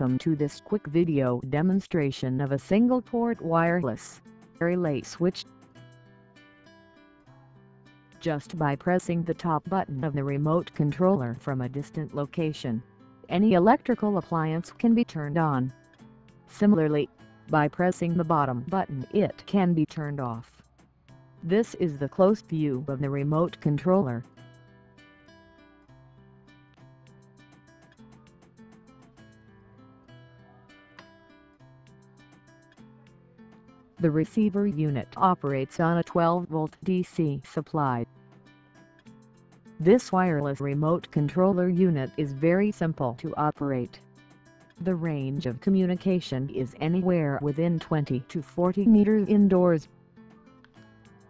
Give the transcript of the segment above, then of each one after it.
Welcome to this quick video demonstration of a single port wireless relay switch. Just by pressing the top button of the remote controller from a distant location, any electrical appliance can be turned on. Similarly, by pressing the bottom button it can be turned off. This is the close view of the remote controller. The receiver unit operates on a 12-volt DC supply. This wireless remote controller unit is very simple to operate. The range of communication is anywhere within 20 to 40 meters indoors.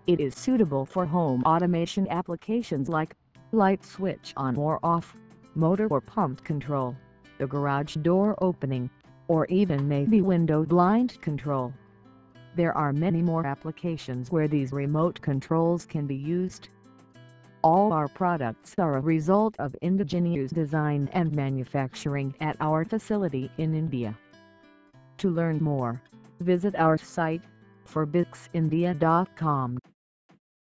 It is suitable for home automation applications like light switch on or off, motor or pump control, the garage door opening, or even maybe window blind control. There are many more applications where these remote controls can be used. All our products are a result of indigenous design and manufacturing at our facility in India. To learn more, visit our site, forbixindia.com.